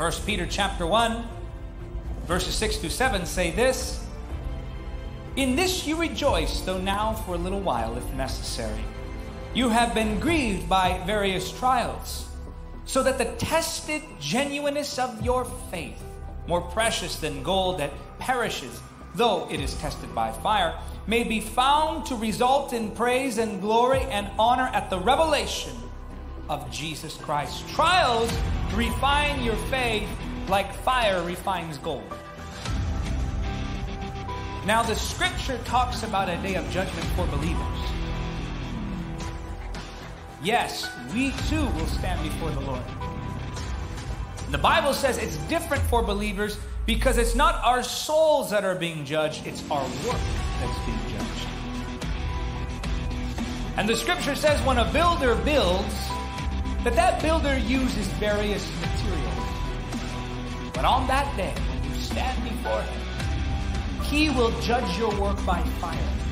1 Peter chapter 1, verses 6-7 say this, "In this you rejoice, though now for a little while, if necessary. You have been grieved by various trials, so that the tested genuineness of your faith, more precious than gold that perishes, though it is tested by fire, may be found to result in praise and glory and honor at the revelation of Jesus Christ." Trials refine your faith like fire refines gold. Now the scripture talks about a day of judgment for believers. Yes, we too will stand before the Lord. The Bible says it's different for believers because it's not our souls that are being judged, it's our work that's being judged. And the scripture says when a builder builds, that builder uses various materials. But on that day, when you stand before him, he will judge your work by fire.